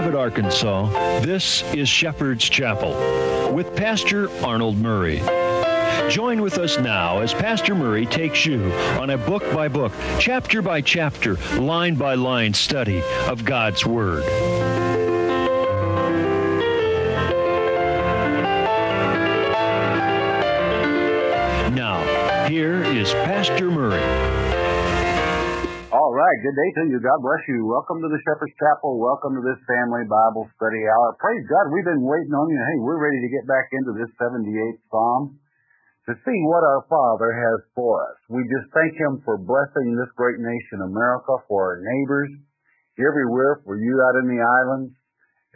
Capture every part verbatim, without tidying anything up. Cabot, Arkansas, this is Shepherd's Chapel with Pastor Arnold Murray. Join with us now as Pastor Murray takes you on a book-by-book, chapter-by-chapter, line-by-line study of God's Word. Now, here is Pastor Murray. All right. Good day to you. God bless you. Welcome to the Shepherd's Chapel. Welcome to this Family Bible Study Hour. Praise God. We've been waiting on you. Hey, we're ready to get back into this seventy-eighth Psalm to see what our Father has for us. We just thank Him for blessing this great nation, America, for our neighbors, everywhere, for you out in the islands.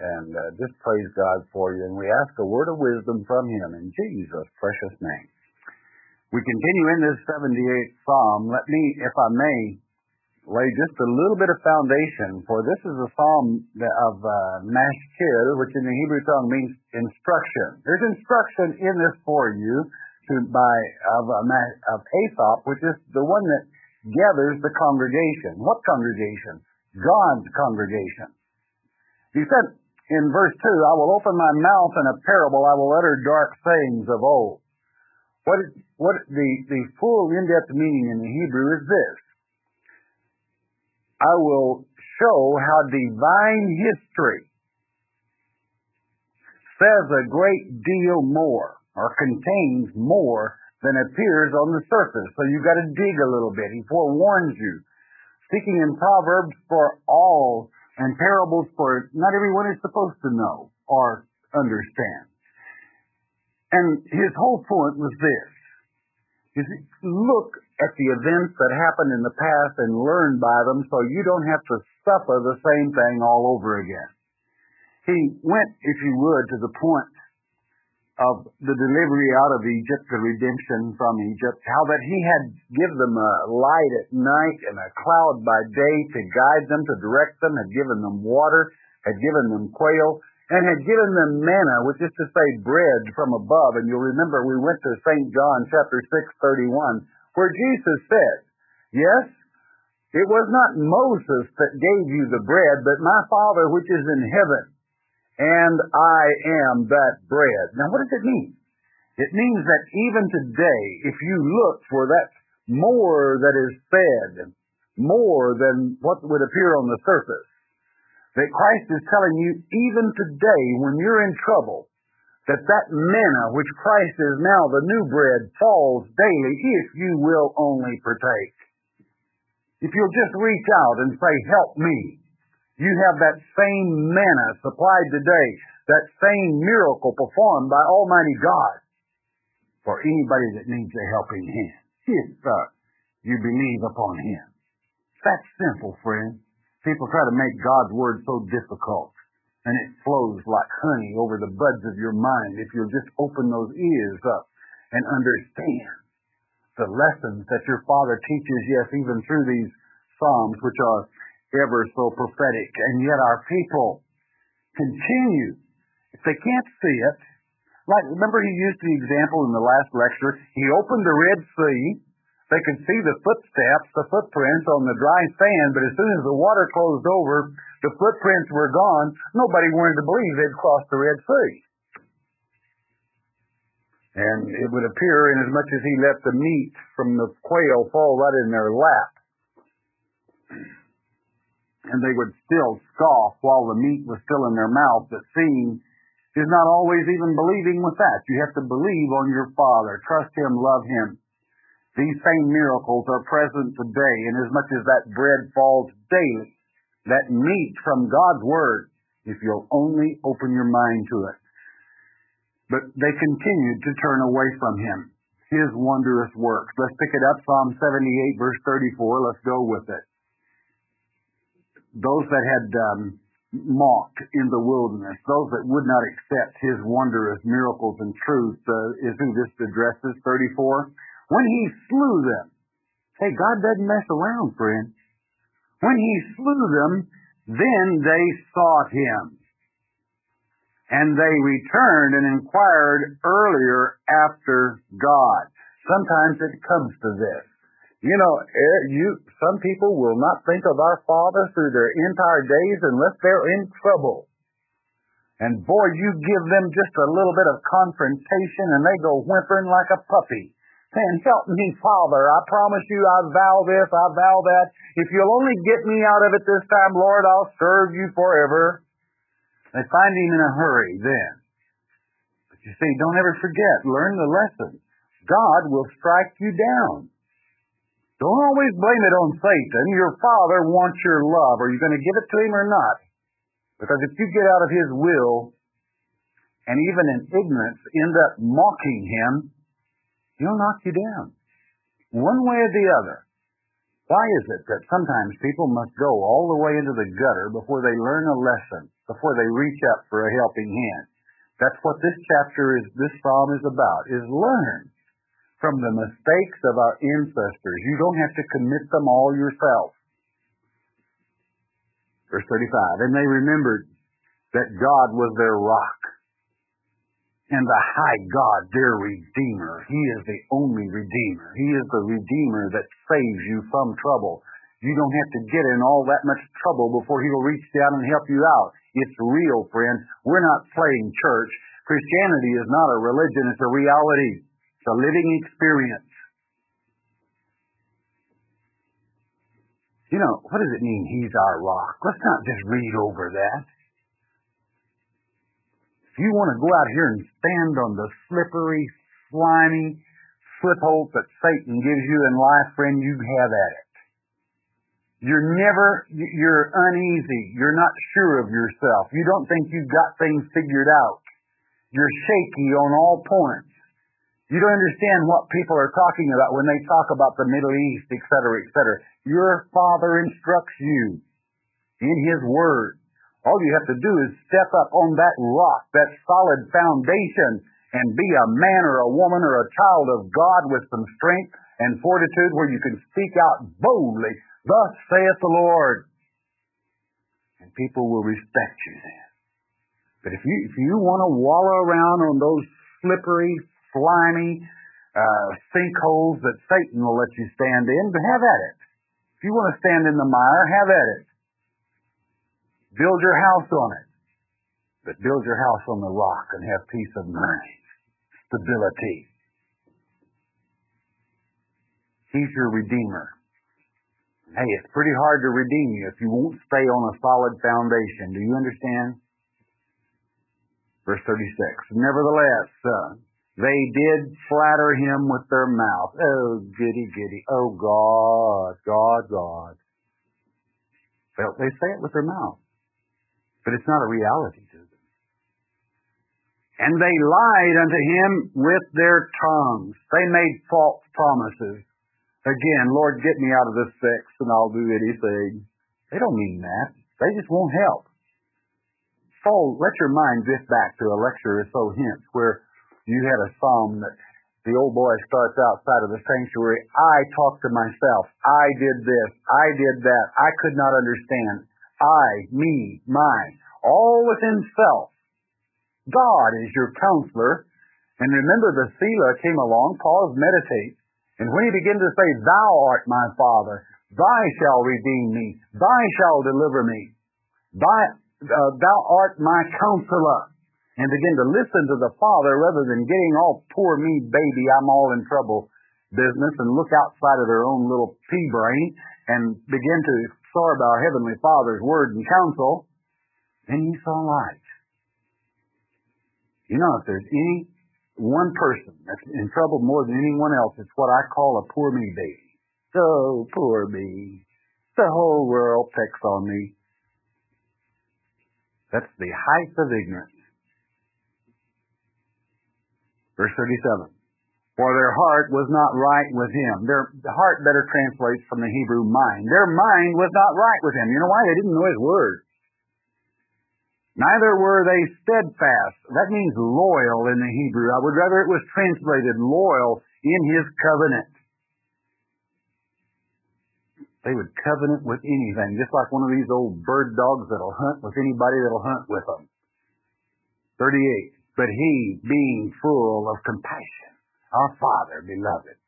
And uh, just praise God for you. And we ask a word of wisdom from Him in Jesus' precious name. We continue in this seventy-eighth Psalm. Let me, if I may, lay just a little bit of foundation, for this is a psalm of uh, Maschir, which in the Hebrew tongue means instruction. There's instruction in this for you to, by of, of Aesop, which is the one that gathers the congregation. What congregation? God's congregation. He said in verse two, I will open my mouth in a parable, I will utter dark sayings of old. What, what the, the full in-depth meaning in the Hebrew is this. I will show how divine history says a great deal more, or contains more than appears on the surface. So you've got to dig a little bit. He forewarns you. Speaking in Proverbs for all and parables for not everyone is supposed to know or understand. And his whole point was this. Is look at the events that happened in the past and learn by them so you don't have to suffer the same thing all over again. He went, if you would, to the point of the delivery out of Egypt, the redemption from Egypt, how that he had given them a light at night and a cloud by day to guide them, to direct them, had given them water, had given them quail, and had given them manna, which is to say bread from above. And you'll remember we went to Saint John chapter six, thirty-one, where Jesus said, yes, it was not Moses that gave you the bread, but my Father which is in heaven, and I am that bread. Now, what does it mean? It means that even today, if you look for that more that is said, more than what would appear on the surface, that Christ is telling you even today when you're in trouble, that that manna which Christ is now the new bread falls daily if you will only partake. If you'll just reach out and say, help me, you have that same manna supplied today, that same miracle performed by Almighty God for anybody that needs a helping hand, if uh, you believe upon Him. That's simple, friend. People try to make God's Word so difficult, and it flows like honey over the buds of your mind if you'll just open those ears up and understand the lessons that your Father teaches, yes, even through these Psalms, which are ever so prophetic. And yet our people continue, if they can't see it, like remember he used the example in the last lecture, he opened the Red Sea. They could see the footsteps, the footprints on the dry sand, but as soon as the water closed over, the footprints were gone. Nobody wanted to believe they'd crossed the Red Sea. And it would appear, inasmuch as he let the meat from the quail fall right in their lap, and they would still scoff while the meat was still in their mouth, but seeing is not always even believing with that. You have to believe on your Father, trust Him, love Him. These same miracles are present today, inasmuch as that bread falls daily, that meat from God's Word, if you'll only open your mind to it. But they continued to turn away from Him, His wondrous works. Let's pick it up, Psalm seventy-eight, verse thirty-four. Let's go with it. Those that had um, mocked in the wilderness, those that would not accept His wondrous miracles and truth, uh, is who this addresses, thirty-four. When He slew them, hey, God doesn't mess around, friend. When He slew them, then they sought Him. And they returned and inquired earlier after God. Sometimes it comes to this. You know, you some people will not think of our Father through their entire days unless they're in trouble. And boy, you give them just a little bit of confrontation and they go whimpering like a puppy. And help me, Father. I promise you, I vow this, I vow that. If you'll only get me out of it this time, Lord, I'll serve you forever. They find him in a hurry then. But you see, don't ever forget. Learn the lesson. God will strike you down. Don't always blame it on Satan. Your Father wants your love. Are you going to give it to him or not? Because if you get out of his will, and even in ignorance end up mocking him, he'll knock you down, one way or the other. Why is it that sometimes people must go all the way into the gutter before they learn a lesson, before they reach up for a helping hand? That's what this chapter is, this psalm is about, is learn from the mistakes of our ancestors. You don't have to commit them all yourself. Verse thirty-five, and they remembered that God was their rock, and the high God, their Redeemer. He is the only Redeemer. He is the Redeemer that saves you from trouble. You don't have to get in all that much trouble before He will reach down and help you out. It's real, friend. We're not playing church. Christianity is not a religion. It's a reality. It's a living experience. You know, what does it mean, He's our rock? Let's not just read over that. If you want to go out here and stand on the slippery, slimy foothold that Satan gives you in life, friend, you have at it. You're never, you're uneasy. You're not sure of yourself. You don't think you've got things figured out. You're shaky on all points. You don't understand what people are talking about when they talk about the Middle East, et cetera, et cetera. Your Father instructs you in His Word. All you have to do is step up on that rock, that solid foundation, and be a man or a woman or a child of God with some strength and fortitude where you can speak out boldly, thus saith the Lord. And people will respect you then. But if you, if you want to wallow around on those slippery, slimy uh, sinkholes that Satan will let you stand in, but have at it. If you want to stand in the mire, have at it. Build your house on it, but build your house on the rock and have peace of mind, stability. He's your Redeemer. Hey, it's pretty hard to redeem you if you won't stay on a solid foundation. Do you understand? Verse thirty-six, nevertheless, uh, they did flatter him with their mouth. Oh, giddy, giddy. Oh, God, God, God. Well, they say it with their mouth. But it's not a reality to them. And they lied unto him with their tongues. They made false promises. Again, Lord, get me out of this fix and I'll do anything. They don't mean that. They just won't help. So let your mind drift back to a lecture or so hence where you had a psalm that the old boy starts outside of the sanctuary. I talked to myself. I did this. I did that. I could not understand. I, me, mine, all within self. God is your counselor. And remember, the Selah came along, pause, meditate. And when he began to say, Thou art my Father, Thy shall redeem me, Thy shall deliver me, Thy, uh, Thou art my counselor. And begin to listen to the Father rather than getting all poor me, baby, I'm all in trouble business, and look outside of their own little pea brain and begin to absorb our Heavenly Father's word and counsel, then you saw light. You know, if there's any one person that's in trouble more than anyone else, it's what I call a poor me, baby. So poor me. The whole world pecks on me. That's the height of ignorance. Verse thirty-seven, for their heart was not right with him. Their heart better translates from the Hebrew mind. Their mind was not right with him. You know why? They didn't know his word. Neither were they steadfast. That means loyal in the Hebrew. I would rather it was translated loyal in his covenant. They would covenant with anything, just like one of these old bird dogs that'll hunt with anybody that'll hunt with them. thirty-eight. But he, being full of compassion, our Father, beloved,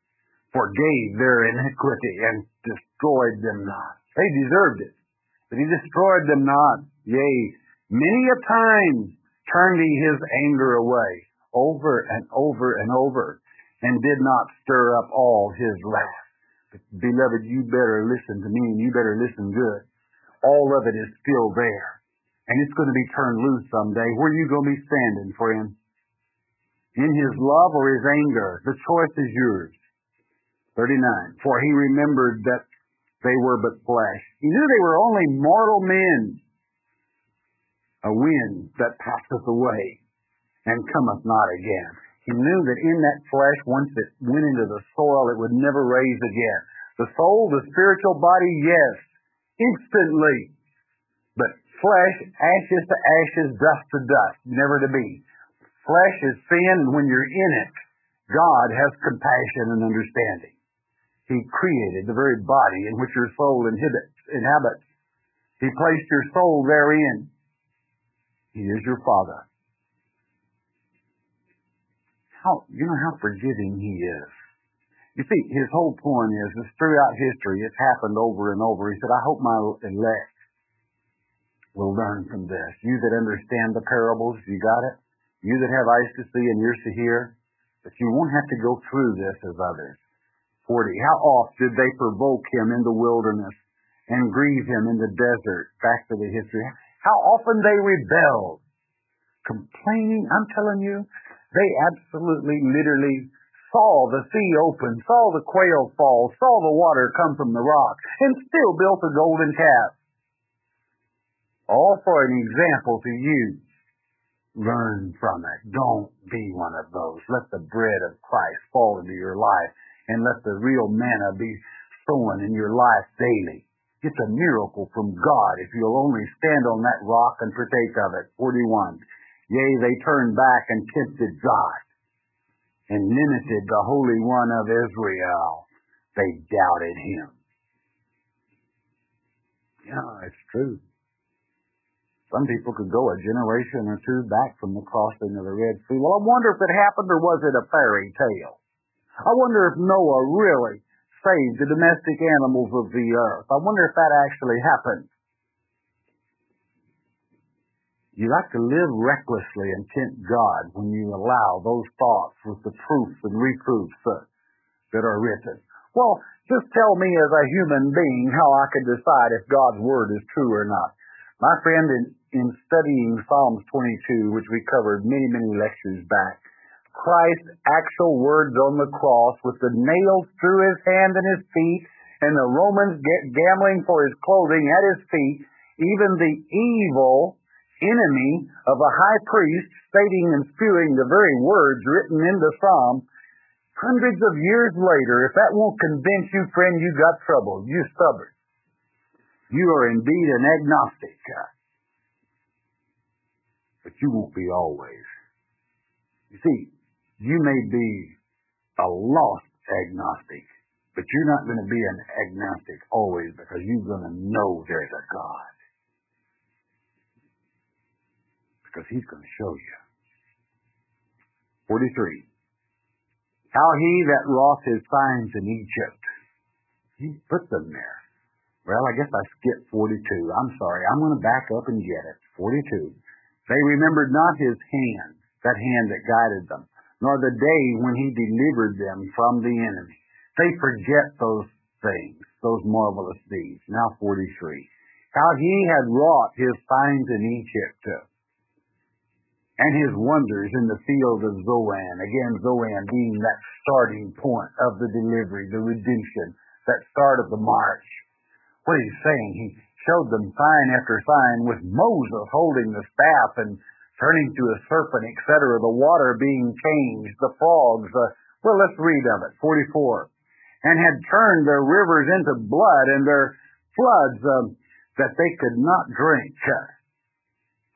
forgave their iniquity and destroyed them not. They deserved it, but he destroyed them not. Yea, many a time turning his anger away over and over and over, and did not stir up all his wrath. But, beloved, you better listen to me, and you better listen good. All of it is still there, and it's going to be turned loose someday. Where are you going to be standing, friend? In his love or his anger? The choice is yours. thirty-nine. For he remembered that they were but flesh. He knew they were only mortal men. A wind that passeth away and cometh not again. He knew that in that flesh, once it went into the soil, it would never raise again. The soul, the spiritual body, yes, instantly. But flesh, ashes to ashes, dust to dust, never to be. Flesh is sin. When you're in it, God has compassion and understanding. He created the very body in which your soul inhabits. inhabits. He placed your soul therein. He is your Father. How, you know how forgiving He is. You see, His whole point is, is throughout history, it's happened over and over. He said, I hope my elect will learn from this. You that understand the parables, you got it. You that have eyes to see and ears to hear, but you won't have to go through this as others. forty. How oft did they provoke Him in the wilderness and grieve Him in the desert? Back to the history. How often they rebelled, complaining. I'm telling you, they absolutely, literally saw the sea open, saw the quail fall, saw the water come from the rock, and still built a golden calf. All for an example to you. Learn from it. Don't be one of those. Let the bread of Christ fall into your life, and let the real manna be sown in your life daily. It's a miracle from God if you'll only stand on that rock and partake of it. forty-one. Yea, they turned back and tempted God and limited the Holy One of Israel. They doubted Him. Yeah, it's true. Some people could go a generation or two back from the crossing of the Red Sea. Well, I wonder if it happened or was it a fairy tale? I wonder if Noah really saved the domestic animals of the earth. I wonder if that actually happened. You like to live recklessly and tempt God when you allow those thoughts with the proofs and reproofs uh, that are written. Well, just tell me as a human being how I could decide if God's Word is true or not. My friend, in, in studying Psalms twenty-two, which we covered many, many lectures back, Christ's actual words on the cross with the nails through His hand and His feet, and the Romans gambling for His clothing at His feet, even the evil enemy of a high priest stating and spewing the very words written in the Psalm, hundreds of years later, if that won't convince you, friend, you got trouble. You're stubborn. You are indeed an agnostic. But you won't be always. You see, you may be a lost agnostic, but you're not going to be an agnostic always, because you're going to know there's a God. Because He's going to show you. forty-three. How he that wrought his signs in Egypt. He put them there. Well, I guess I skipped forty-two. I'm sorry. I'm going to back up and get it. forty-two. They remembered not his hand, that hand that guided them, nor the day when he delivered them from the enemy. They forget those things, those marvelous deeds. Now forty-three. How he had wrought his signs in Egypt, and his wonders in the field of Zoan. Again, Zoan being that starting point of the delivery, the redemption, that start of the march. What he's saying, he showed them sign after sign, with Moses holding the staff and turning to a serpent, et cetera, the water being changed, the frogs. Uh, well, let's read of it. forty-four. And had turned their rivers into blood, and their floods um, that they could not drink.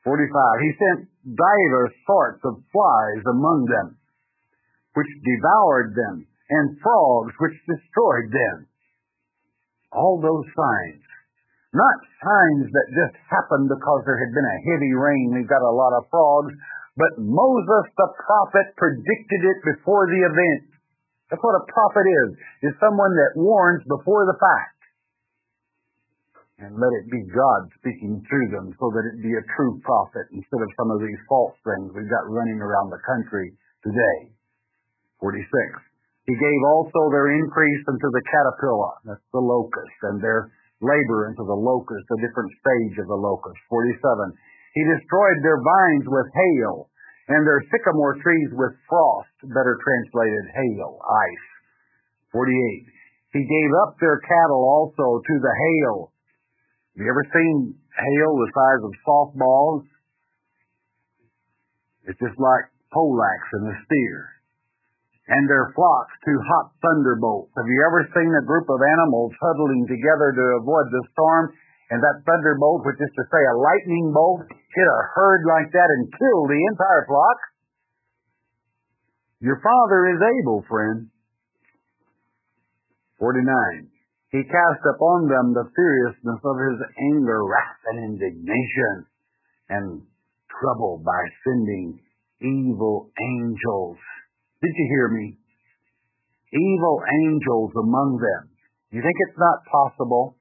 forty-five. He sent divers sorts of flies among them, which devoured them, and frogs which destroyed them. All those signs, not signs that just happened because there had been a heavy rain, we've got a lot of frogs, but Moses the prophet predicted it before the event. That's what a prophet is, is someone that warns before the fact. and let it be God speaking through them so that it be a true prophet instead of some of these false things we've got running around the country today. forty-six. He gave also their increase unto the caterpillar, that's the locust, and their labor unto the locust, a different stage of the locust. forty-seven. He destroyed their vines with hail, and their sycamore trees with frost, better translated hail, ice. forty-eight. He gave up their cattle also to the hail. Have you ever seen hail the size of softballs? It's just like poleaxe and a spear. And their flocks to hot thunderbolts. Have you ever seen a group of animals huddling together to avoid the storm? And that thunderbolt, which is to say a lightning bolt, hit a herd like that and killed the entire flock. Your Father is able, friend. forty-nine. He cast upon them the furiousness of his anger, wrath, and indignation, and trouble by sending evil angels. Did you hear me? Evil angels among them. You think it's not possible?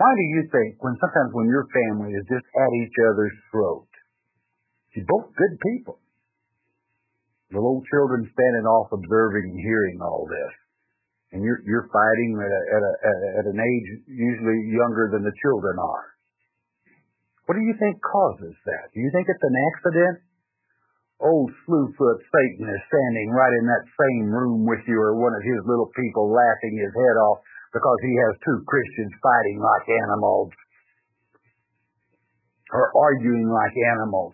Why do you think when sometimes when your family is just at each other's throat? You're both good people. The little children standing off observing and hearing all this. And you're, you're fighting at, a, at, a, at an age usually younger than the children are. What do you think causes that? Do you think it's an accident? Old Slewfoot Satan is standing right in that same room with you or one of his little people laughing his head off because he has two Christians fighting like animals or arguing like animals.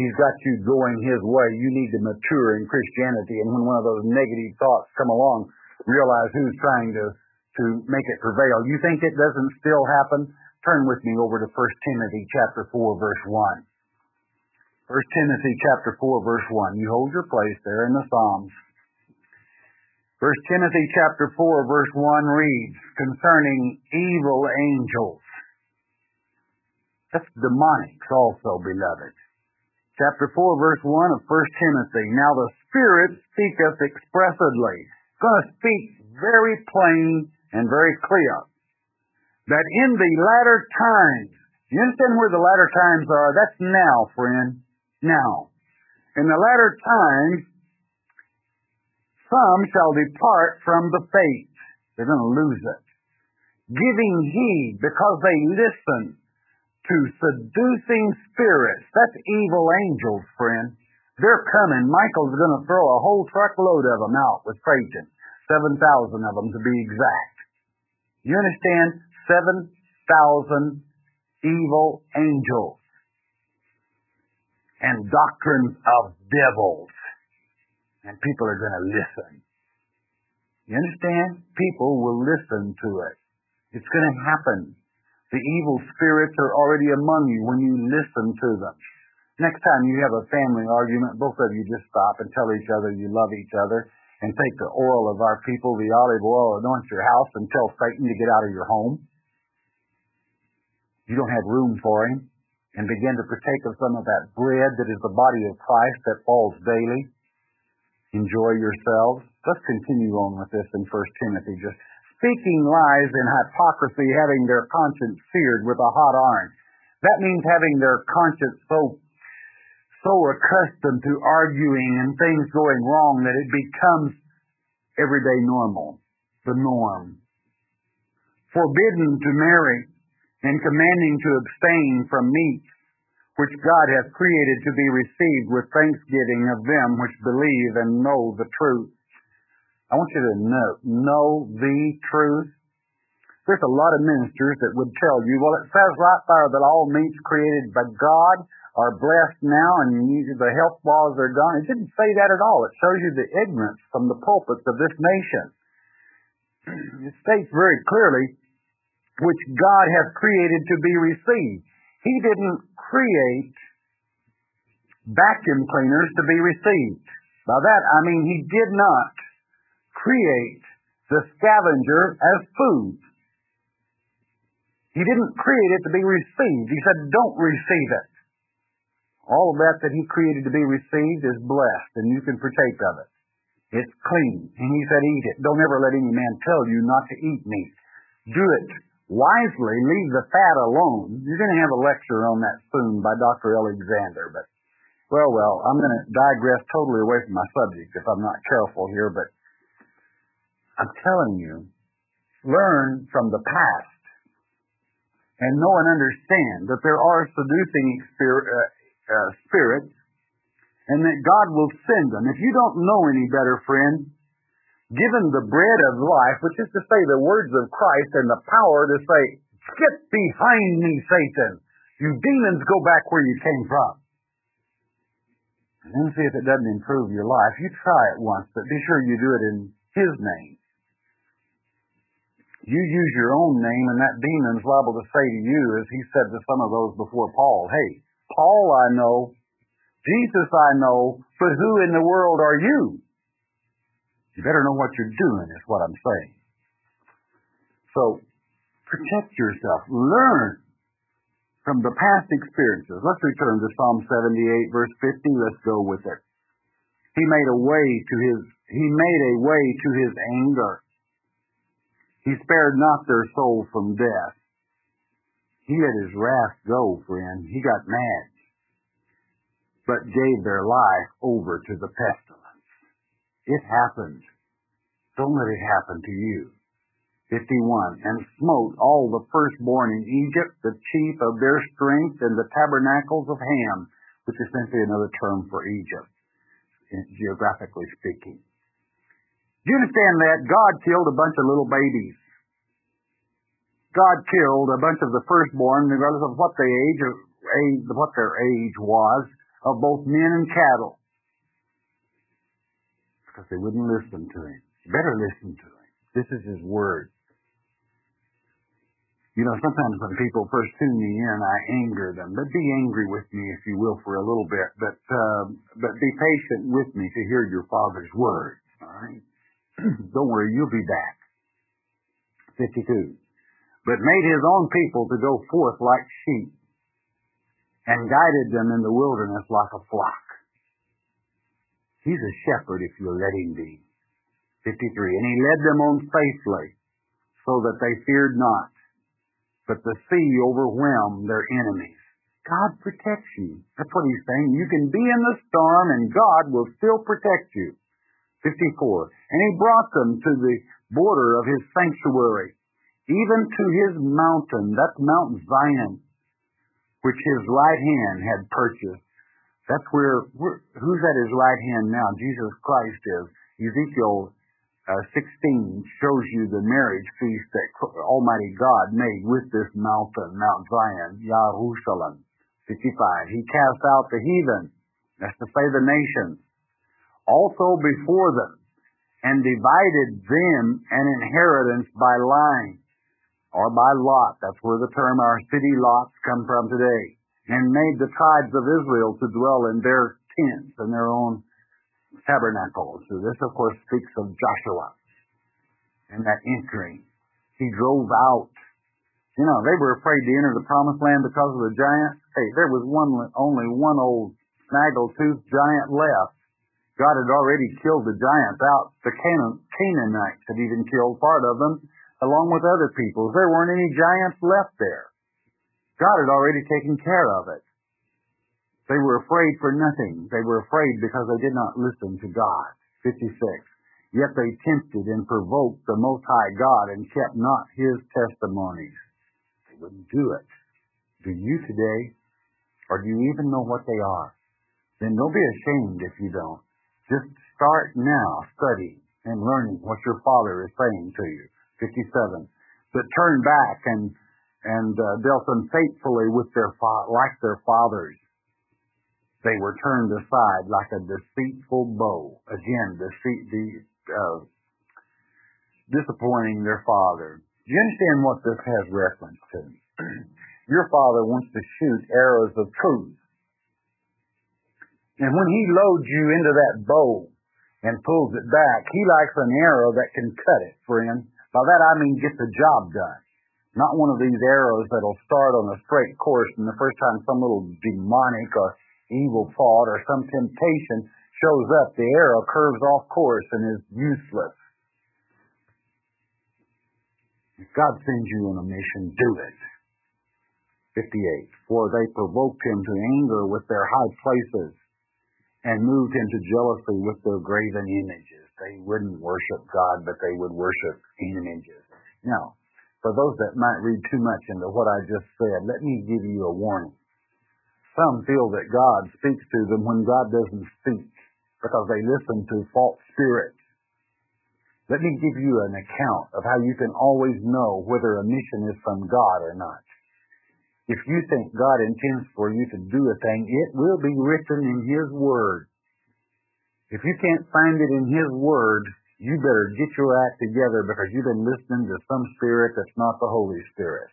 He's got you going his way. You need to mature in Christianity. And when one of those negative thoughts come along, realize who's trying to, to make it prevail. You think it doesn't still happen? Turn with me over to First Timothy chapter four, verse one. First Timothy chapter four, verse one. You hold your place there in the Psalms. First Timothy chapter four, verse one reads, concerning evil angels. That's demonics also, beloved. Chapter four, verse one of First Timothy. Now the Spirit speaketh expressly. It's going to speak very plain and very clear. That in the latter times, you understand where the latter times are? That's now, friend. Now. In the latter times, some shall depart from the faith. They're going to lose it. Giving heed, because they listen to seducing spirits. That's evil angels, friend. They're coming. Michael's going to throw a whole truckload of them out with Satan. seven thousand of them to be exact. You understand? seven thousand evil angels. And doctrines of devils. And people are going to listen. You understand? People will listen to it. It's going to happen. The evil spirits are already among you when you listen to them. Next time you have a family argument, both of you just stop and tell each other you love each other and take the oil of our people, the olive oil, anoint your house and tell Satan to get out of your home. You don't have room for him. And begin to partake of some of that bread that is the body of Christ that falls daily. Enjoy yourselves. Let's continue on with this in First Timothy. Just speaking lies in hypocrisy, having their conscience seared with a hot iron. That means having their conscience so, so accustomed to arguing and things going wrong that it becomes everyday normal, the norm. Forbidden to marry and commanding to abstain from meats, which God hath created to be received with thanksgiving of them which believe and know the truth. I want you to know, know the truth. There's a lot of ministers that would tell you, well, it says right there that all meats created by God are blessed now and the health laws are gone. It didn't say that at all. It shows you the ignorance from the pulpits of this nation. It states very clearly, which God hath created to be received. He didn't create vacuum cleaners to be received. By that, I mean he did not create the scavenger as food. He didn't create it to be received. He said, don't receive it. All of that that he created to be received is blessed, and you can partake of it. It's clean. And he said, eat it. Don't ever let any man tell you not to eat meat. Do it wisely leave the fat alone. You're going to have a lecture on that soon by Doctor Alexander, but, well, well, I'm going to digress totally away from my subject if I'm not careful here, but I'm telling you, learn from the past and know and understand that there are seducing spirit, uh, uh, spirits and that God will send them. If you don't know any better, friend, given the bread of life, which is to say the words of Christ and the power to say, "Get behind me, Satan. You demons, go back where you came from." And then see if it doesn't improve your life. You try it once, but be sure you do it in His name. You use your own name, and that demon's liable to say to you, as he said to some of those before Paul, "Hey, Paul I know, Jesus I know, but who in the world are you?" You better know what you're doing is what I'm saying. So protect yourself. Learn from the past experiences. Let's return to Psalm seventy-eight, verse fifty. Let's go with it. He made a way to his he made a way to his anger. He spared not their soul from death. He let his wrath go, friend. He got mad, but gave their life over to the pestilence. It happened. Don't let it happen to you. fifty-one, and smote all the firstborn in Egypt, the chief of their strength, and the tabernacles of Ham, which is essentially another term for Egypt, geographically speaking. Do you understand that? God killed a bunch of little babies. God killed a bunch of the firstborn, regardless of what, they age, or age, what their age was, of both men and cattle. Because they wouldn't listen to him. You better listen to him. This is his word. You know, sometimes when people first tune me in, I anger them. But be angry with me, if you will, for a little bit. But uh, but be patient with me to hear your Father's word. All right? Don't worry, you'll be back. fifty-two. But made his own people to go forth like sheep, and guided them in the wilderness like a flock. He's a shepherd if you let him be. fifty-three. And he led them on safely, so that they feared not, but the sea overwhelmed their enemies. God protects you. That's what he's saying. You can be in the storm, and God will still protect you. fifty-four. And he brought them to the border of his sanctuary, even to his mountain, that's Mount Zion, which his right hand had purchased. That's where, where, who's at his right hand now? Jesus Christ is. Ezekiel uh, sixteen shows you the marriage feast that Almighty God made with this mountain, Mount Zion, Yahushalam. fifty-five, he cast out the heathen, that's to say the nations, also before them, and divided them an inheritance by line, or by lot. That's where the term our city lots come from today. And made the tribes of Israel to dwell in their tents and their own tabernacles. So this, of course, speaks of Joshua and that entering. He drove out. You know, they were afraid to enter the promised land because of the giants. Hey, there was one, only one old snaggletooth giant left. God had already killed the giants out. The Canaan, Canaanites had even killed part of them, along with other peoples. There weren't any giants left there. God had already taken care of it. They were afraid for nothing. They were afraid because they did not listen to God. fifty-six. Yet they tempted and provoked the Most High God and kept not his testimonies. They wouldn't do it. Do you today? Or do you even know what they are? Then don't be ashamed if you don't. Just start now studying and learning what your Father is saying to you. fifty-seven. But turn back and and uh, dealt unfaithfully with their fa- like their fathers. They were turned aside like a deceitful bow. Again, deceit, the, uh, disappointing their father. Do you understand what this has reference to? Your Father wants to shoot arrows of truth. And when he loads you into that bow and pulls it back, he likes an arrow that can cut it, friend. By that I mean get the job done. Not one of these arrows that'll start on a straight course, and the first time some little demonic or evil thought or some temptation shows up, the arrow curves off course and is useless. If God sends you on a mission, do it. fifty-eight. For they provoked him to anger with their high places and moved him to jealousy with their graven images. They wouldn't worship God, but they would worship images. Now, for those that might read too much into what I just said, let me give you a warning. Some feel that God speaks to them when God doesn't speak because they listen to false spirits. Let me give you an account of how you can always know whether a mission is from God or not. If you think God intends for you to do a thing, it will be written in His Word. If you can't find it in His Word, you better get your act together because you've been listening to some spirit that's not the Holy Spirit.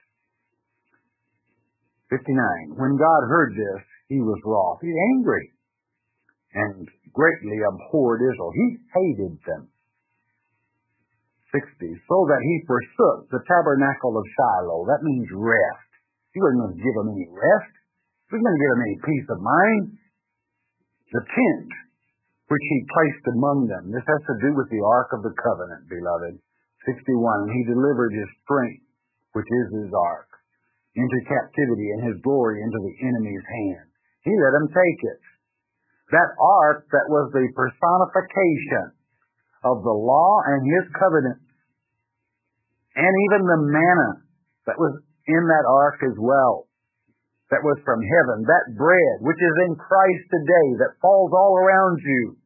fifty-nine. When God heard this, He was wroth. He's angry and greatly abhorred Israel. He hated them. sixty. So that He forsook the tabernacle of Shiloh. That means rest. He wasn't going to give them any rest. He wasn't going to give them any peace of mind. The tent which he placed among them. This has to do with the Ark of the Covenant, beloved. sixty-one. And he delivered his strength, which is his ark, into captivity and his glory into the enemy's hand. He let them take it. That ark that was the personification of the law and his covenant, and even the manna that was in that ark as well, that was from heaven, that bread which is in Christ today that falls all around you.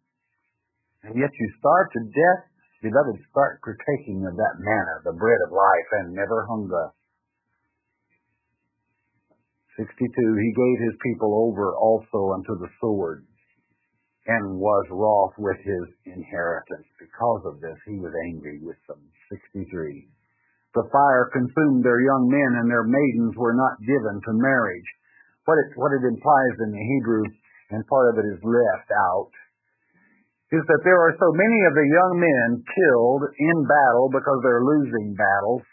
And yet you starve to death, beloved, start partaking of that manna, the bread of life, and never hunger. sixty-two, he gave his people over also unto the sword, and was wroth with his inheritance. Because of this, he was angry with them. sixty-three, the fire consumed their young men, and their maidens were not given to marriage. What it, what it implies in the Hebrew, and part of it is left out, is that there are so many of the young men killed in battle because they're losing battles,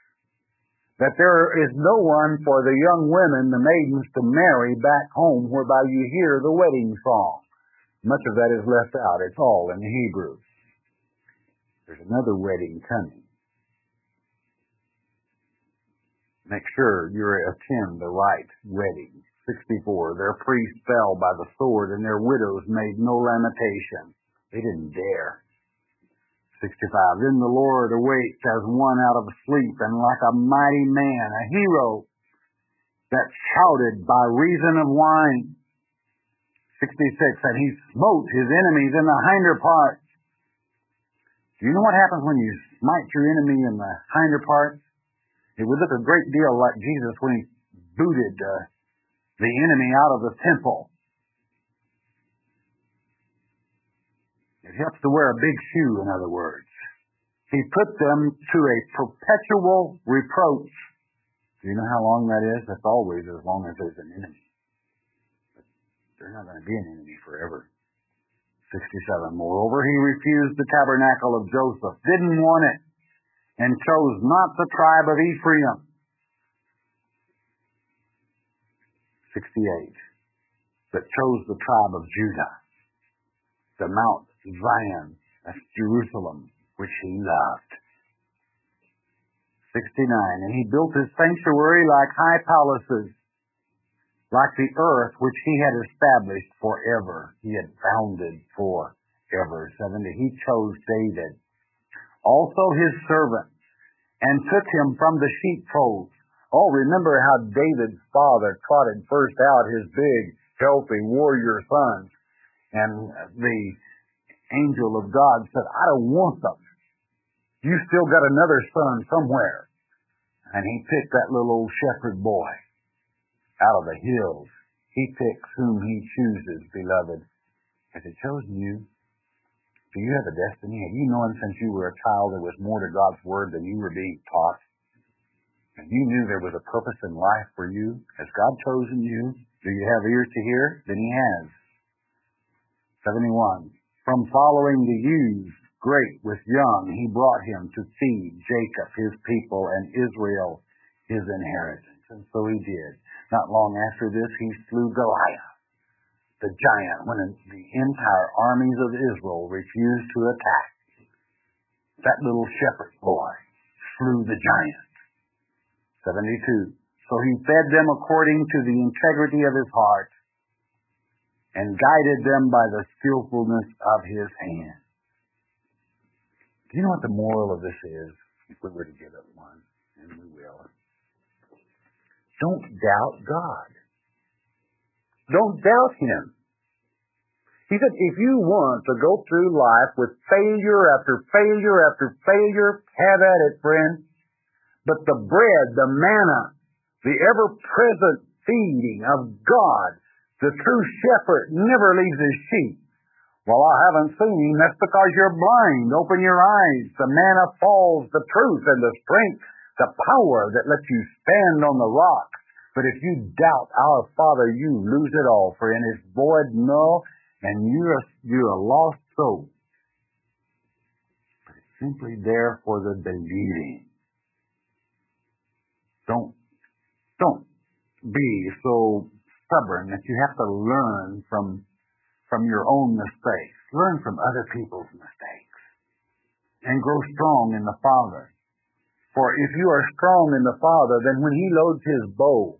that there is no one for the young women, the maidens, to marry back home, whereby you hear the wedding song. Much of that is left out. It's all in the Hebrew. There's another wedding coming. Make sure you attend the right wedding. sixty-four. Their priests fell by the sword, and their widows made no lamentation. They didn't dare. sixty-five. Then the Lord awaked as one out of sleep, and like a mighty man, a hero that shouted by reason of wine. sixty-six. And he smote his enemies in the hinder parts. Do you know what happens when you smite your enemy in the hinder parts? It would look a great deal like Jesus when he booted uh, the enemy out of the temple. It helps to wear a big shoe, in other words. He put them to a perpetual reproach. Do you know how long that is? That's always as long as there's an enemy. But they're not going to be an enemy forever. sixty-seven. Moreover, he refused the tabernacle of Joseph. Didn't want it. And chose not the tribe of Ephraim. sixty-eight. But chose the tribe of Judah, the Mount Zion, that's Jerusalem, which he loved. sixty-nine. And he built his sanctuary like high palaces, like the earth which he had established forever. He had founded forever. seventy. He chose David, also his servant, and took him from the sheepfold. Oh, remember how David's father trotted first out his big, healthy warrior sons, and the angel of God said, I don't want them. You still got another son somewhere. And he picked that little old shepherd boy out of the hills. He picks whom he chooses, beloved. Has he chosen you? Do you have a destiny? Have you known since you were a child there was more to God's Word than you were being taught? And you knew there was a purpose in life for you? Has God chosen you? Do you have ears to hear? Then He has. seventy-one. From following the ewes, great with young, He brought him to feed Jacob, His people, and Israel, His inheritance. And so He did. Not long after this, He slew Goliath, the giant, when the entire armies of Israel refused to attack. That little shepherd boy slew the giant. seventy-two. So he fed them according to the integrity of his heart and guided them by the skillfulness of his hand. Do you know what the moral of this is? If we were to give it one, and we will. Don't doubt God. Don't doubt Him. He said, if you want to go through life with failure after failure after failure, have at it, friend. But the bread, the manna, the ever-present feeding of God, the true shepherd, never leaves his sheep. Well, I haven't seen him. That's because you're blind. Open your eyes. The manna falls, the truth and the strength, the power that lets you stand on the rock. But if you doubt our Father, you lose it all, for in His void, null, and you're you're a lost soul. But it's simply there for the believing. Don't don't be so stubborn that you have to learn from from your own mistakes. Learn from other people's mistakes, and grow strong in the Father. For if you are strong in the Father, then when He loads His bow,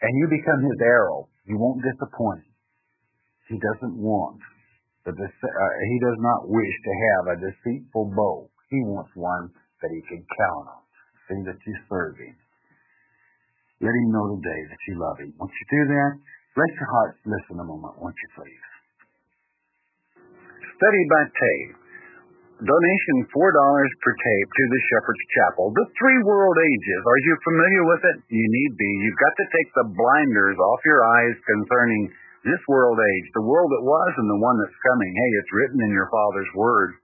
and you become His arrow, you won't disappoint. He doesn't want, the dece- uh, He does not wish to have a deceitful bow. He wants one that He can count on. See that you serve Him. Let Him know today that you love Him. Once you do that, let your hearts listen a moment, won't you please? Study by tape. Donation four dollars per tape to the Shepherd's Chapel. The Three World Ages. Are you familiar with it? You need be. You've got to take the blinders off your eyes concerning this world age, the world that was and the one that's coming. Hey, it's written in your Father's Word.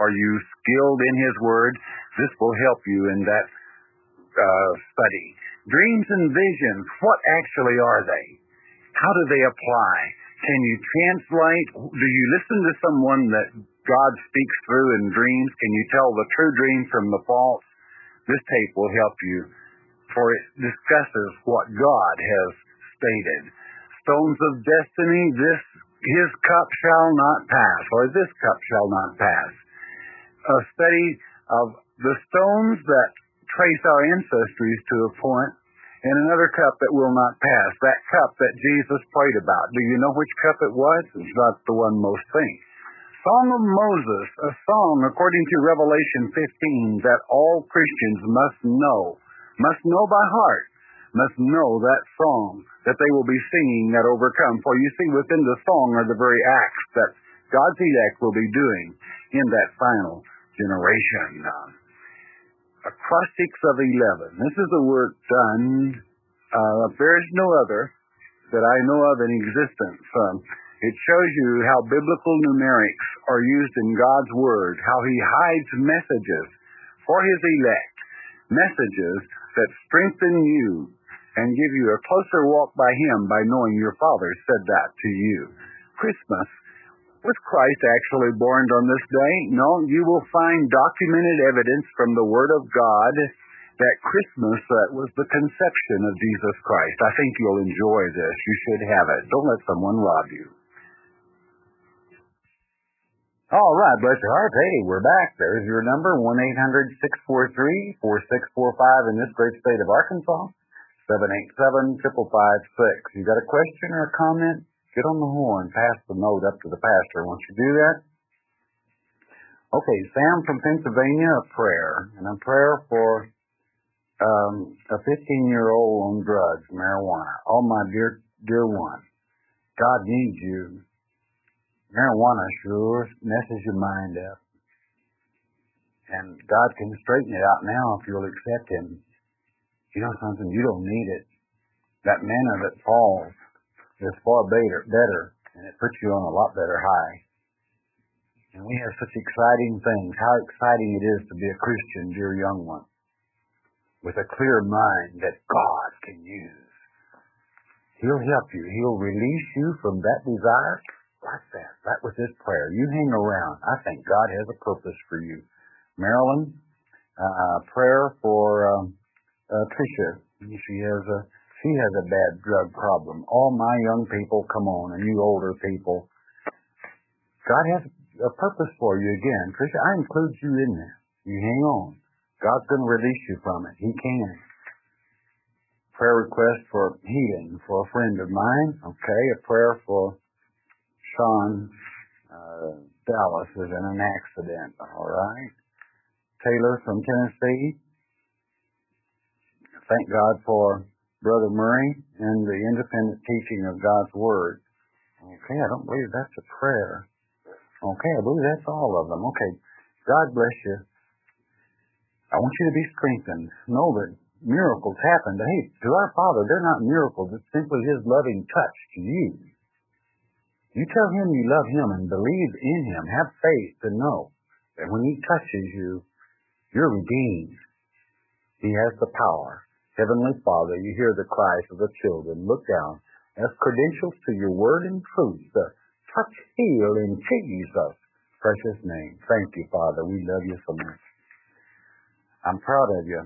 Are you skilled in His Word? This will help you in that uh, study. Dreams and visions, what actually are they? How do they apply? Can you translate? Do you listen to someone that God speaks through in dreams? Can you tell the true dream from the false? This tape will help you, for it discusses what God has stated. Stones of destiny, this His cup shall not pass, or this cup shall not pass. A study of the stones that trace our ancestries to a point, and another cup that will not pass, that cup that Jesus prayed about. Do you know which cup it was? It's not the one most thing. Song of Moses, a song according to Revelation fifteen that all Christians must know, must know by heart, must know that song that they will be singing that overcome. For you see, within the song are the very acts that God's elect will be doing in that final generation. Acrostics of eleven. This is a work done. Uh, there is no other that I know of in existence. Um, It shows you how biblical numerics are used in God's Word, how He hides messages for His elect, messages that strengthen you and give you a closer walk by Him by knowing your Father said that to you. Christmas. Was Christ actually born on this day? No, you will find documented evidence from the Word of God that Christmas, that was the conception of Jesus Christ. I think you'll enjoy this. You should have it. Don't let someone rob you. All right, bless your heart. Hey, we're back. There's your number, one eight hundred, six four three, four six four five in this great state of Arkansas, seven eight seven, five five five six. You got a question or a comment? Get on the horn. Pass the note up to the pastor. Once you do that. Okay, Sam from Pennsylvania, a prayer. And a prayer for um, a fifteen-year-old on drugs, marijuana. Oh, my dear, dear one, God needs you. Marijuana sure messes your mind up. And God can straighten it out now if you'll accept Him. You know something? You don't need it. That manna that falls is far better, better, and it puts you on a lot better high. And we have such exciting things. How exciting it is to be a Christian, dear young one, with a clear mind that God can use. He'll help you. He'll release you from that desire. Like that. That was his prayer. You hang around. I think God has a purpose for you. Marilyn, uh, prayer for um, uh, Tricia. She has a she has a bad drug problem. All my young people, come on, and you older people. God has a purpose for you again, Tricia. I include you in that. You hang on. God's going to release you from it. He can. Prayer request for healing for a friend of mine. Okay, a prayer for Sean uh, Dallas is in an accident. All right. Taylor from Tennessee. Thank God for Brother Murray and the independent teaching of God's Word. Okay, I don't believe that's a prayer. Okay, I believe that's all of them. Okay, God bless you. I want you to be strengthened. Know that miracles happened. Hey, to our Father, they're not miracles. It's simply His loving touch to you. You tell Him you love Him and believe in Him. Have faith to know that when He touches you, you're redeemed. He has the power. Heavenly Father, you hear the cries of the children. Look down. As credentials to your word and truth, the touch heal in Jesus' precious name. Thank you, Father. We love you so much. I'm proud of you.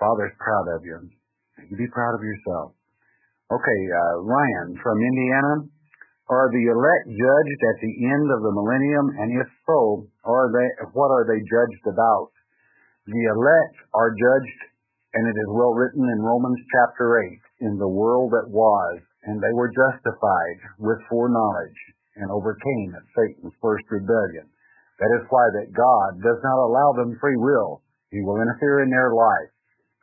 Father's proud of you. You be proud of yourself. Okay, uh, Ryan from Indiana. Are the elect judged at the end of the millennium? And if so, are they? What are they judged about? The elect are judged, and it is well written in Romans chapter eight, in the world that was, and they were justified with foreknowledge and overcame at Satan's first rebellion. That is why that God does not allow them free will. He will interfere in their life.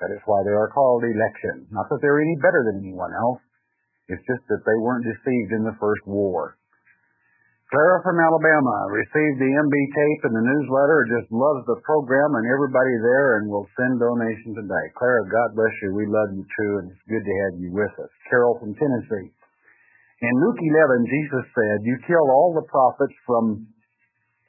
That is why they are called election. Not that they're any better than anyone else. It's just that they weren't deceived in the first war. Clara from Alabama received the M B tape and the newsletter, just loves the program and everybody there, and will send donations today. Clara, God bless you. We love you too, and it's good to have you with us. Carol from Tennessee. In Luke eleven, Jesus said, "You killed all the prophets from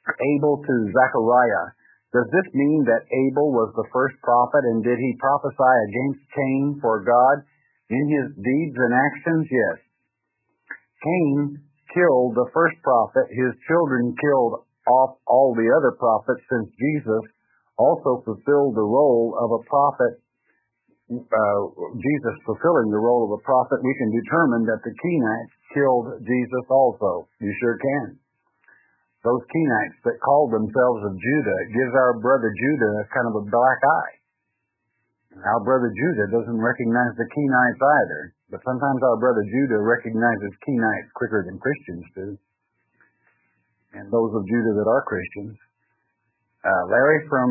Abel to Zechariah." Does this mean that Abel was the first prophet, and did he prophesy against Cain for God in his deeds and actions? Yes. Cain killed the first prophet. His children killed off all the other prophets, since Jesus also fulfilled the role of a prophet. Uh, Jesus fulfilling the role of a prophet, we can determine that the Kenites killed Jesus also. You sure can. Those Kenites that called themselves of Judah, it gives our brother Judah kind of a black eye. Our brother Judah doesn't recognize the Kenites either, but sometimes our brother Judah recognizes Kenites quicker than Christians do, and those of Judah that are Christians. Uh, Larry from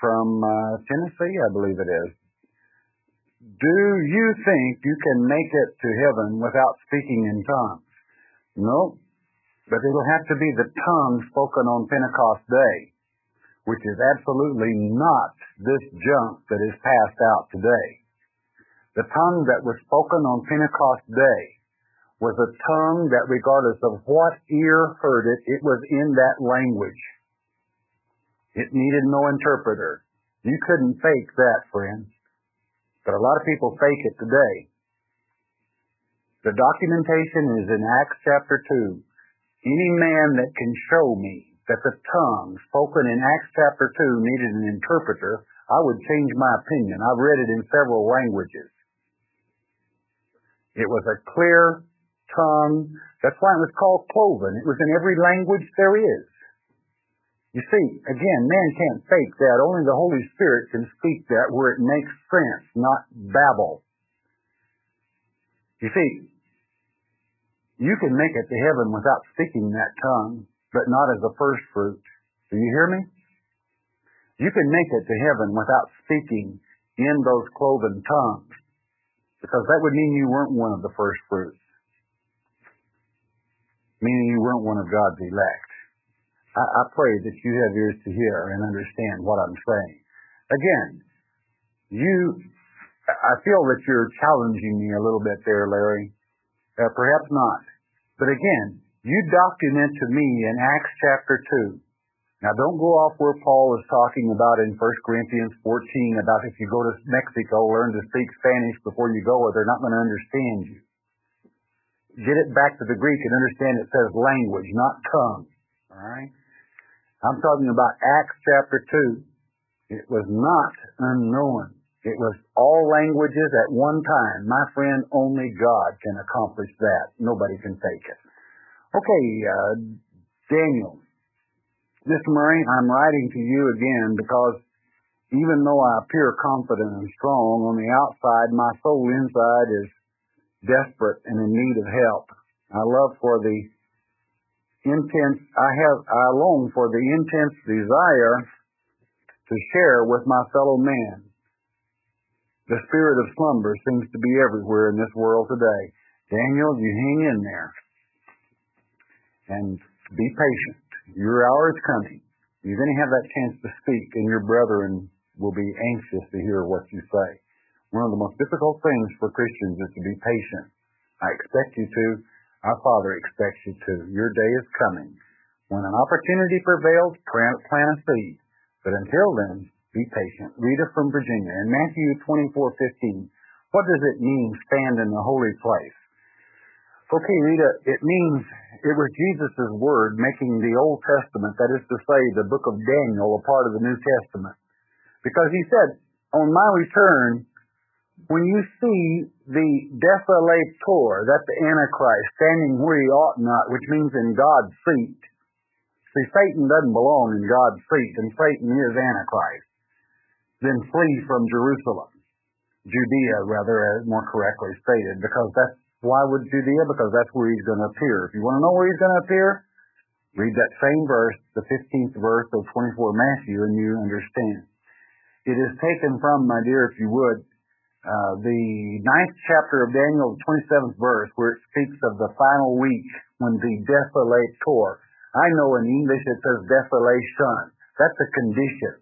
from uh, Tennessee, I believe it is. Do you think you can make it to heaven without speaking in tongues? No, but it'll have to be the tongue spoken on Pentecost Day, which is absolutely not this junk that is passed out today. The tongue that was spoken on Pentecost Day was a tongue that, regardless of what ear heard it, it was in that language. It needed no interpreter. You couldn't fake that, friend. But a lot of people fake it today. The documentation is in Acts chapter two. Any man that can show me that the tongue spoken in Acts chapter two needed an interpreter, I would change my opinion. I've read it in several languages. It was a clear tongue. That's why it was called cloven. It was in every language there is. You see, again, man can't fake that. Only the Holy Spirit can speak that where it makes sense, not babble. You see, you can make it to heaven without speaking that tongue, but not as a first fruit. Do you hear me? You can make it to heaven without speaking in those cloven tongues, because that would mean you weren't one of the first fruits, meaning you weren't one of God's elect. I, I pray that you have ears to hear and understand what I'm saying. Again, you, I feel that you're challenging me a little bit there, Larry. Uh, perhaps not. But again, you document to me in Acts chapter two. Now, don't go off where Paul is talking about in First Corinthians fourteen about if you go to Mexico, learn to speak Spanish before you go, or they're not going to understand you. Get it back to the Greek and understand it says language, not tongue. All right? I'm talking about Acts chapter two. It was not unknown. It was all languages at one time. My friend, only God can accomplish that. Nobody can fake it. Okay, uh, Daniel. Mister Murray, I'm writing to you again because Even though I appear confident and strong on the outside, my soul inside is desperate and in need of help. I love for the intense, I have, I long for the intense desire to share with my fellow man. The spirit of slumber seems to be everywhere in this world today. Daniel, you hang in there and be patient. Your hour is coming. You're going to have that chance to speak, and your brethren will be anxious to hear what you say. One of the most difficult things for Christians is to be patient. I expect you to. Our Father expects you to. Your day is coming. When an opportunity prevails, plant a seed. But until then, be patient. Read it from Virginia. In Matthew twenty-four fifteen, what does it mean, stand in the holy place? Okay, Rita, it means it was Jesus' word making the Old Testament, that is to say, the book of Daniel, a part of the New Testament. Because he said, on my return, when you see the desolator, that's the Antichrist, standing where he ought not, which means in God's seat. See, Satan doesn't belong in God's seat, and Satan is Antichrist. Then flee from Jerusalem. Judea, rather, more correctly stated, because that's, why would Judea? Because that's where he's going to appear. If you want to know where he's going to appear, read that same verse, the fifteenth verse of twenty-four Matthew, and you understand. It is taken from, my dear, if you would, uh, the ninth chapter of Daniel, the twenty-seventh verse, where it speaks of the final week when the desolator. I know in English it says desolation. That's a condition.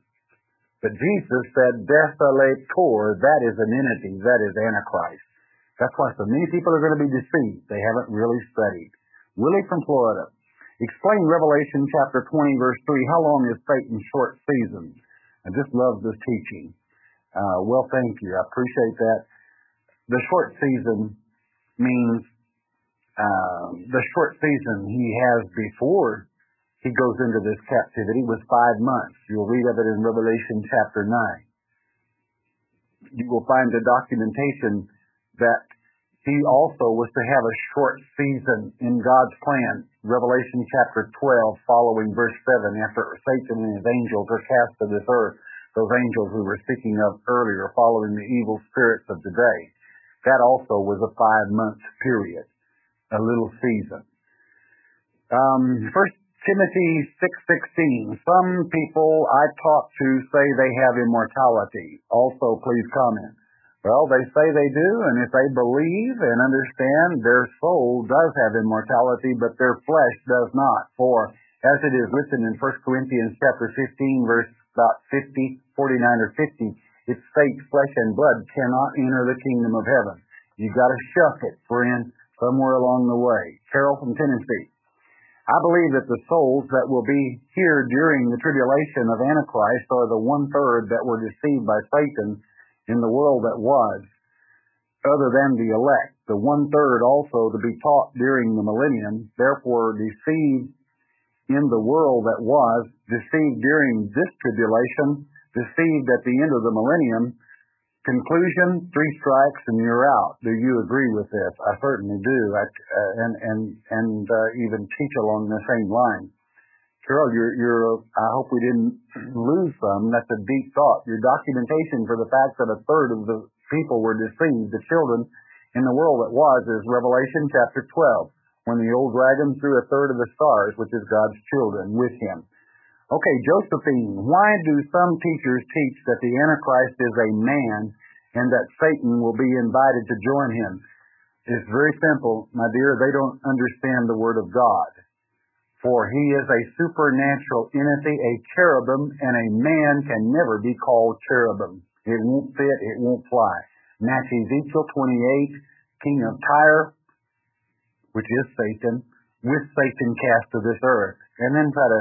But Jesus said desolator, that is an entity, that is Antichrist. That's why so many people are going to be deceived. They haven't really studied. Willie from Florida. Explain Revelation chapter twenty, verse three. How long is Satan's short season? I just love this teaching. Uh, well, thank you. I appreciate that. The short season means uh, the short season he has before he goes into this captivity was five months. You'll read of it in Revelation chapter nine. You will find the documentation that he also was to have a short season in God's plan. Revelation chapter twelve, following verse seven, after Satan and his angels are cast to this earth, those angels we were speaking of earlier, following the evil spirits of today. That also was a five-month period, a little season. Um, First Timothy six sixteen, some people I talk to say they have immortality. Also, please comment. Well, they say they do, and if they believe and understand, their soul does have immortality, but their flesh does not. For, as it is written in First Corinthians chapter fifteen, verse about fifty, forty-nine or fifty, it states flesh and blood cannot enter the kingdom of heaven. You've got to shuck it, friend, somewhere along the way. Carol from Tennessee. I believe that the souls that will be here during the tribulation of Antichrist are the one-third that were deceived by Satan in the world that was, other than the elect, the one-third also to be taught during the millennium, therefore deceived in the world that was, deceived during this tribulation, deceived at the end of the millennium. Conclusion, three strikes and you're out. Do you agree with this? I certainly do, I, uh, and and, and uh, even teach along the same line. Carol, you're, you're, I hope we didn't lose some. That's a deep thought. Your documentation for the fact that a third of the people were deceived, the children in the world that was, is Revelation chapter twelve, when the old dragon threw a third of the stars, which is God's children, with him. Okay, Josephine, why do some teachers teach that the Antichrist is a man and that Satan will be invited to join him? It's very simple, my dear. They don't understand the Word of God. For he is a supernatural entity, a cherubim, and a man can never be called cherubim. It won't fit, it won't fly. Match Ezekiel twenty-eight, king of Tyre, which is Satan, with Satan cast to this earth. And then try to,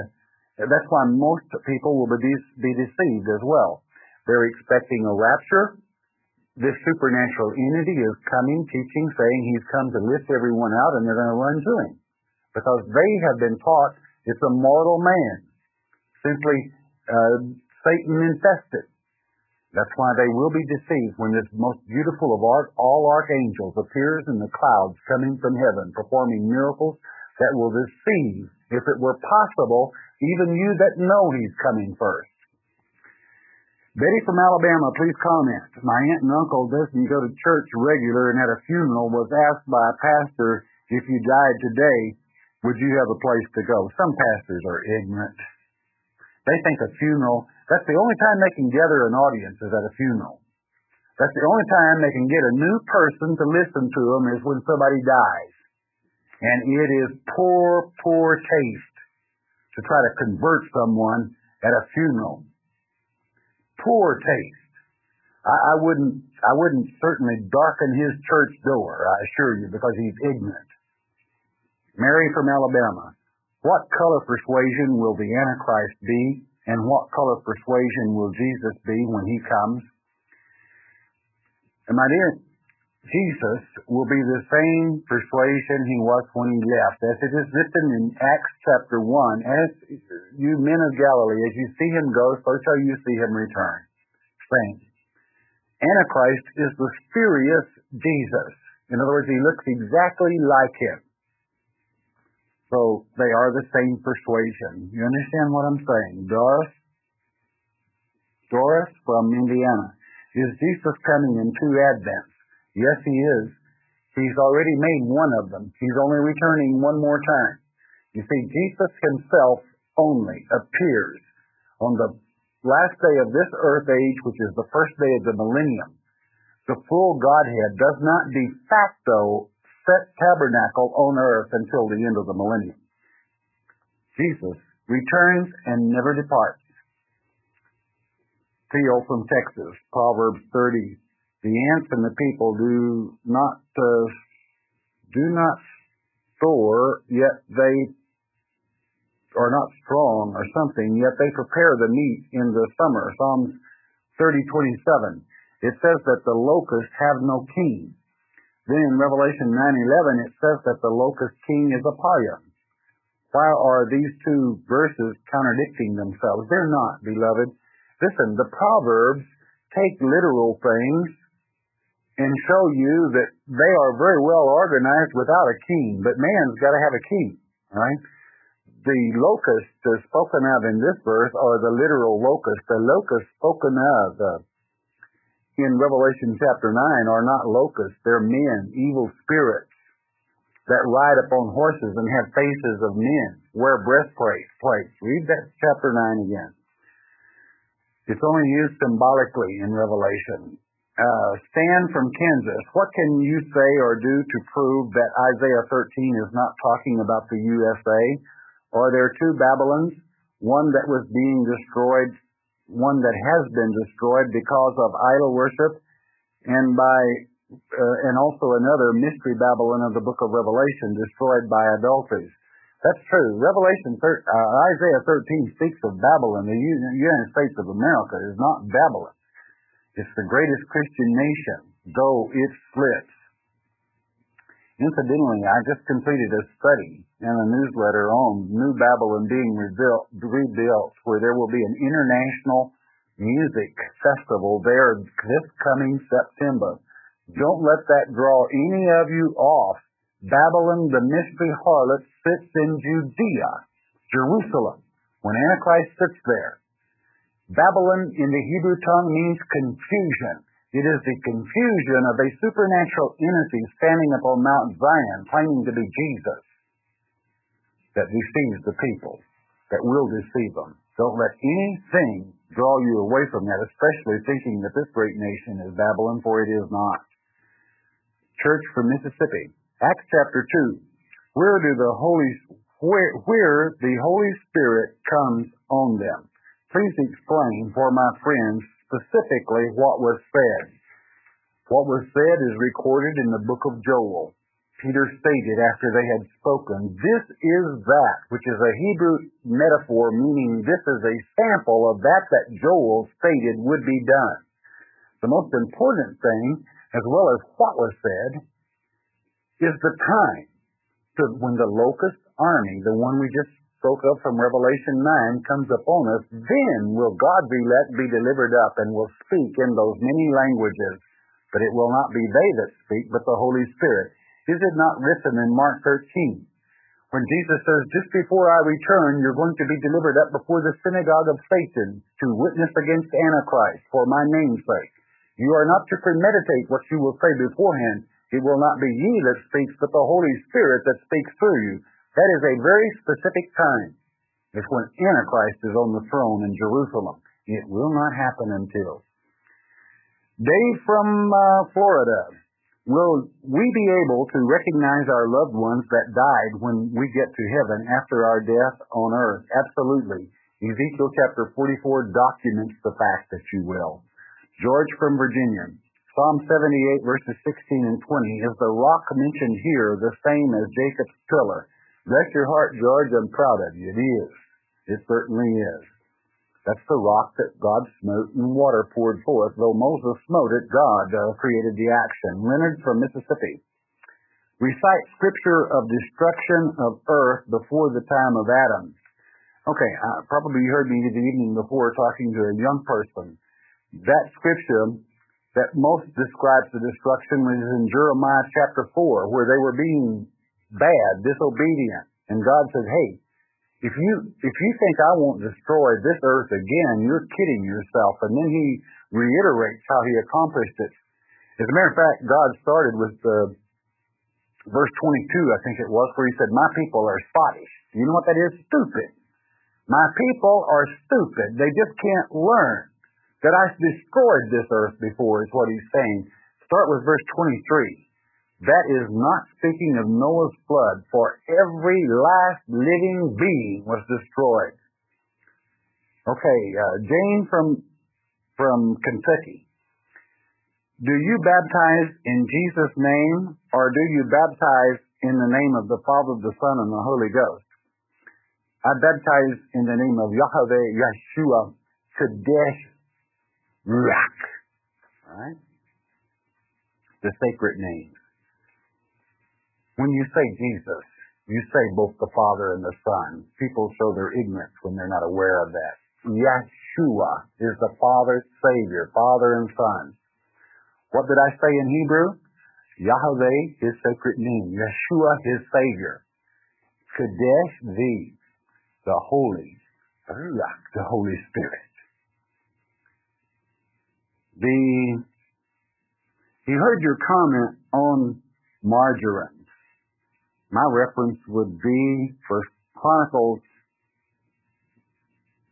that's why most people will be deceived as well. They're expecting a rapture. This supernatural entity is coming, teaching, saying he's come to lift everyone out, and they're going to run to him. Because they have been taught it's a mortal man, simply uh, Satan infested. That's why they will be deceived when this most beautiful of art, all archangels appears in the clouds coming from heaven, performing miracles that will deceive, if it were possible, even you that know he's coming first. Betty from Alabama, please comment. My aunt and uncle doesn't go to church regular and at a funeral was asked by a pastor, if you died today, would you have a place to go? Some pastors are ignorant. They think a funeral, that's the only time they can gather an audience is at a funeral. That's the only time they can get a new person to listen to them is when somebody dies. And it is poor, poor taste to try to convert someone at a funeral. Poor taste. I, I wouldn't, I wouldn't certainly darken his church door, I assure you, because he's ignorant. Mary from Alabama. What color persuasion will the Antichrist be? And what color persuasion will Jesus be when he comes? And my dear, Jesus will be the same persuasion he was when he left. As it is written in Acts chapter one, as you men of Galilee, as you see him go, so shall you see him return. Saints, Antichrist is the spurious Jesus. In other words, he looks exactly like him. So they are the same persuasion. You understand what I'm saying? Doris? Doris from Indiana. Is Jesus coming in two advents? Yes, he is. He's already made one of them. He's only returning one more time. You see, Jesus himself only appears on the last day of this earth age, which is the first day of the millennium. The full Godhead does not de facto set tabernacle on earth until the end of the millennium. Jesus returns and never departs. Theo from Texas, Proverbs thirty. The ants and the people do not uh, do not store, yet they are not strong or something, yet they prepare the meat in the summer. Psalms thirty twenty-seven. It says that the locusts have no king. Then in Revelation nine eleven, it says that the locust king is Apollyon. Why are these two verses contradicting themselves? They're not, beloved. Listen, the Proverbs take literal things and show you that they are very well organized without a king, but man's got to have a king, right? The locusts are spoken of in this verse are the literal locusts. The locusts spoken of uh, in Revelation chapter nine are not locusts. They're men, evil spirits that ride upon horses and have faces of men, wear breastplates. Read that chapter nine again. It's only used symbolically in Revelation. Uh, Stan from Kansas, what can you say or do to prove that Isaiah thirteen is not talking about the U S A? Are there two Babylons, one that was being destroyed, one that has been destroyed because of idol worship, and by uh, and also another mystery Babylon of the book of Revelation destroyed by adulteries? That's true. Revelation thirteen, uh, Isaiah thirteen speaks of Babylon. The United States of America is not Babylon. It's the greatest Christian nation, though it slips. Incidentally, I just completed a study in a newsletter on New Babylon being rebuilt, rebuilt where there will be an international music festival there this coming September. Don't let that draw any of you off. Babylon, the mystery harlot, sits in Judea, Jerusalem, when Antichrist sits there. Babylon in the Hebrew tongue means confusion. It is the confusion of a supernatural entity standing upon Mount Zion, claiming to be Jesus, that deceives the people, that will deceive them. Don't let anything draw you away from that, especially thinking that this great nation is Babylon, for it is not. Church from Mississippi. Acts chapter two, where do the Holy where, where the Holy Spirit comes on them? Please explain for my friends specifically what was said. What was said is recorded in the book of Joel. Peter stated after they had spoken, "This is that," which is a Hebrew metaphor meaning this is a sample of that that Joel stated would be done. The most important thing, as well as what was said, is the time to when the locust army, the one we just spoke of from Revelation nine, comes upon us. Then will God be let be delivered up and will speak in those many languages. But it will not be they that speak, but the Holy Spirit. Is it not written in Mark thirteen? When Jesus says, just before I return, you're going to be delivered up before the synagogue of Satan to witness against Antichrist for my name's sake. You are not to premeditate what you will say beforehand. It will not be you that speaks, but the Holy Spirit that speaks through you. That is a very specific time. It's when Antichrist is on the throne in Jerusalem. It will not happen until. Dave from uh, Florida, will we be able to recognize our loved ones that died when we get to heaven after our death on earth? Absolutely. Ezekiel chapter forty-four documents the fact that you will. George from Virginia, Psalm seventy-eight verses sixteen and twenty, is the rock mentioned here the same as Jacob's pillar? Bless your heart, George. I'm proud of you. It is. It certainly is. That's the rock that God smote and water poured forth. Though Moses smote it, God uh, created the action. Leonard from Mississippi. Recite scripture of destruction of earth before the time of Adam. Okay, uh, probably you heard me the evening before talking to a young person. That scripture that most describes the destruction is in Jeremiah chapter four, where they were being bad, disobedient, and God said, hey, if you if you think I won't destroy this earth again, you're kidding yourself. And then he reiterates how he accomplished it. As a matter of fact, God started with uh, verse twenty-two, I think it was, where he said, my people are spottish. Do you know what that is? Stupid. My people are stupid. They just can't learn that I destroyed this earth before, is what he's saying. Start with verse twenty-three. That is not speaking of Noah's flood, for every last living being was destroyed. Okay, uh, Jane from from Kentucky. Do you baptize in Jesus' name, or do you baptize in the name of the Father, the Son, and the Holy Ghost? I baptize in the name of Yahweh, Yeshua, Kadesh, Rak. All right? The sacred names. When you say Jesus, you say both the Father and the Son. People show their ignorance when they're not aware of that. Yeshua is the Father's Savior, Father and Son. What did I say in Hebrew? Yahweh, His sacred name. Yeshua, His Savior. Kadesh, the, the Holy, the Holy Spirit. The, he heard your comment on margarine. My reference would be First Chronicles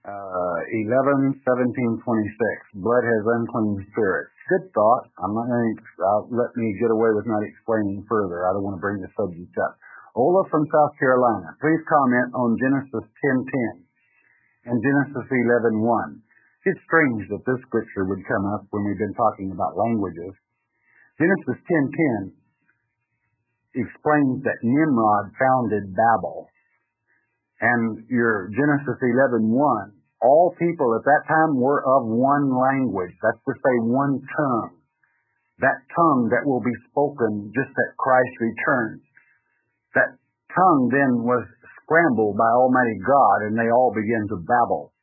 uh, eleven, seventeen, twenty-six. Blood has unclean spirits. Good thought. I'm not going to uh, let me get away with not explaining further. I don't want to bring the subject up. Ola from South Carolina, please comment on Genesis ten ten and Genesis eleven one. It's strange that this scripture would come up when we've been talking about languages. Genesis ten ten. Explains that Nimrod founded Babel. And your Genesis eleven one, all people at that time were of one language. That's to say, one tongue. That tongue that will be spoken just at Christ's return. That tongue then was scrambled by Almighty God, and they all began to babble.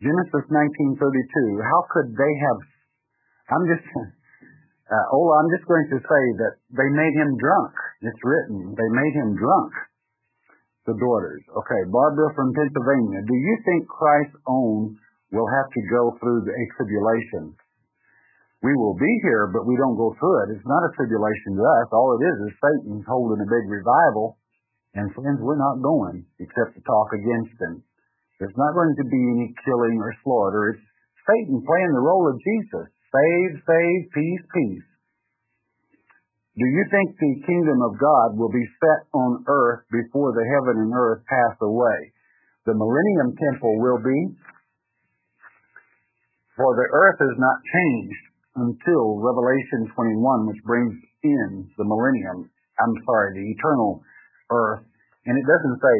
Genesis nineteen thirty-two, how could they have... I'm just... Uh, oh, I'm just going to say that they made him drunk. It's written. They made him drunk. The daughters. Okay, Barbara from Pennsylvania. Do you think Christ's own will have to go through the tribulation? We will be here, but we don't go through it. It's not a tribulation to us. All it is is Satan's holding a big revival. And friends, we're not going except to talk against him. There's not going to be any killing or slaughter. It's Satan playing the role of Jesus. Save, save, peace, peace. Do you think the kingdom of God will be set on earth before the heaven and earth pass away? The millennium temple will be, for the earth is not changed until Revelation twenty-one, which brings in the millennium, I'm sorry, the eternal earth. And it doesn't say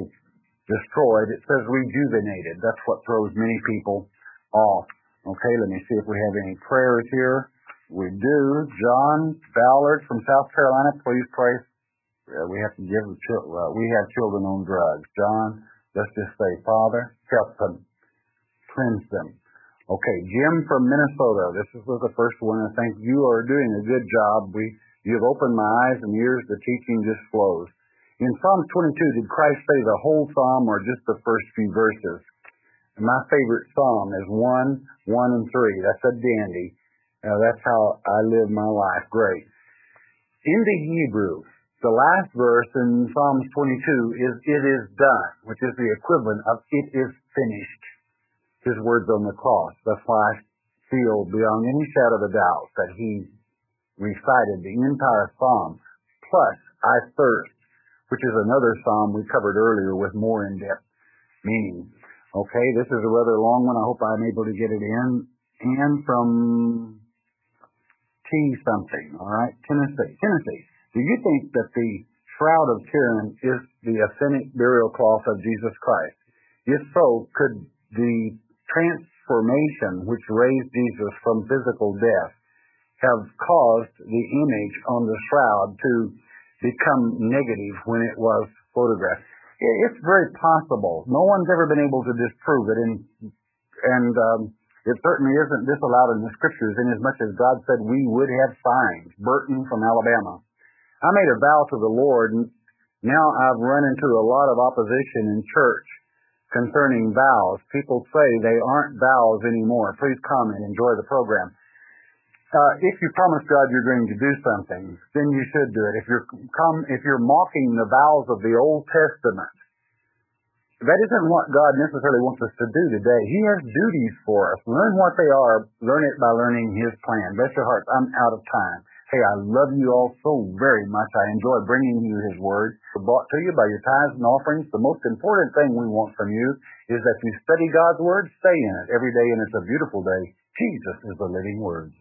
destroyed, it says rejuvenated. That's what throws many people off. Okay, let me see if we have any prayers here. We do. John Ballard from South Carolina, please pray. We have to give the children. Uh, we have children on drugs. John, let's just say, Father, help them, cleanse them. Okay, Jim from Minnesota. This was the first one. I think you are doing a good job. We, you've opened my eyes and ears. The teaching just flows. In Psalms twenty-two, did Christ say the whole psalm or just the first few verses? And my favorite psalm is one, one, and three. That's a dandy. Now, that's how I live my life. Great. In the Hebrew, the last verse in Psalms twenty-two is, it is done, which is the equivalent of it is finished. His words on the cross. That's why I feel beyond any shadow of a doubt that he recited the entire psalm. Plus, I thirst, which is another psalm we covered earlier with more in-depth meaning. Okay, this is a rather long one. I hope I'm able to get it in. And from T something, all right, Tennessee. Tennessee, do you think that the shroud of Turin is the authentic burial cloth of Jesus Christ? If so, could the transformation which raised Jesus from physical death have caused the image on the shroud to become negative when it was photographed? It's very possible. No one's ever been able to disprove it, and and um, it certainly isn't disallowed in the Scriptures, inasmuch as God said we would have signs. Burton from Alabama. I made a vow to the Lord, and now I've run into a lot of opposition in church concerning vows. People say they aren't vows anymore. Please comment. Enjoy the program. Uh, if you promise God you're going to do something, then you should do it. If you're come, if you're mocking the vows of the Old Testament, that isn't what God necessarily wants us to do today. He has duties for us. Learn what they are. Learn it by learning His plan. Bless your hearts. I'm out of time. Hey, I love you all so very much. I enjoy bringing you His Word. It's brought to you by your tithes and offerings. The most important thing we want from you is that you study God's Word, stay in it every day, and it's a beautiful day. Jesus is the living Word.